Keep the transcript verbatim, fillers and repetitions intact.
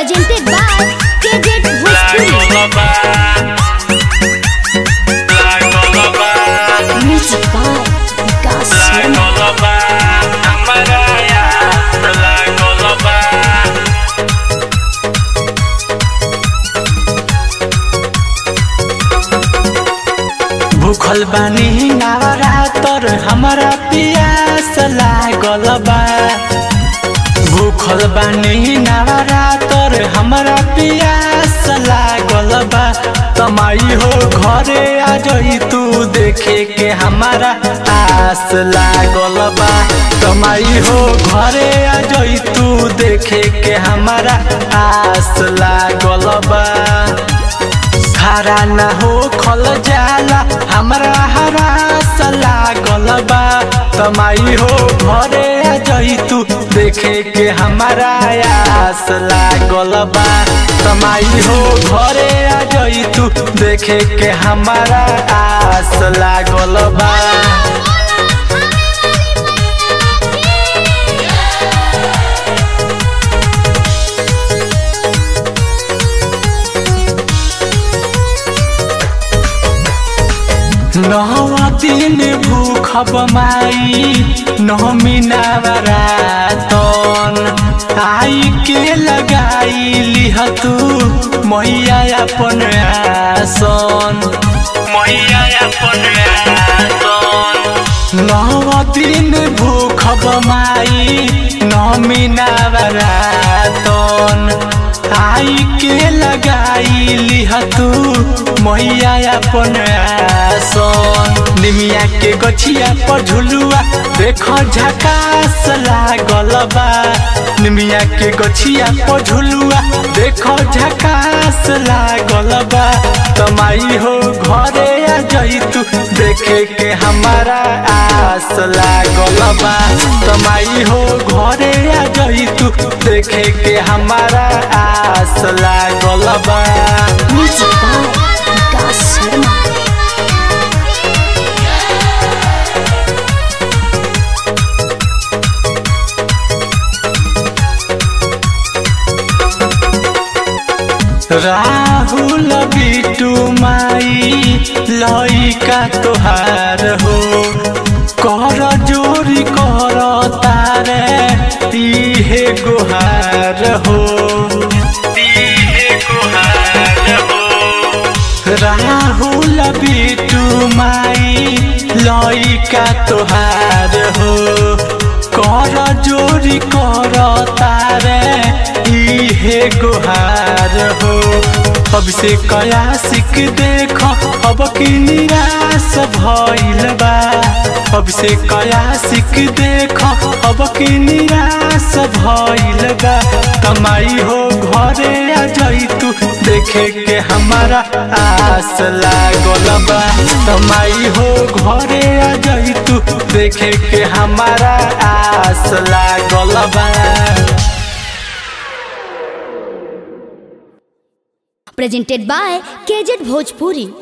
presented by K E J T Music by Vikas भूखल बानी नवरातर हमारा प्यास लागल बा भूखल बानी नवरातर हमारा प्यास लागल बा तमाई हो घरे आ जाई तू देखे के हमारा आस लागल बा तमाई हो घरे आ जाई तू देखे के हमारा आस लागल बा हरा ना हो खल जाला हमारा हरास लागल बा तमाई हो घरे आ जाई तू देखे के हमारा आस लागल बा तमाई हो घरे आ जाई तू देखे के हमारा आस लागल बा नौवा दिन भूखब माई नौमी नवरातन आई के लगाई लिह तू मैया अपन आसन मैया अपन आसन नौवा दिन भूखब माई नौमी नवरातन आई के लगाई लिह तू मैया अपन आसन निमिया के गछिया पर झुलुआ देखो झकास लागल बा निमिया के गछिया पर झुलुआ देखो झकास लागल बा तमाई हो घरे आ जाई तू देखे के हमारा आस लागल बा तमाई हो घरे आ जाई तू देखे के हमारा आस लागल बा राहुल बिटू माई लई का तोहार हो कर जोरी कर तारे तीहे गुहार हो राहुल बिटू माई लई का तोहार हो कर जोरी कर तारे तीहे गुहार हो अब से कयासिक देख अब की निराश भइल बा अब से कयासिक देख अब की निराश भइल बा तमाई हो घरे आ जाई तू देखे के हमारा आस लागल बा तमाई हो घरे आ जाई तू देखे के हमारा आस लागल बा Presented by K E J T Bhojpuri।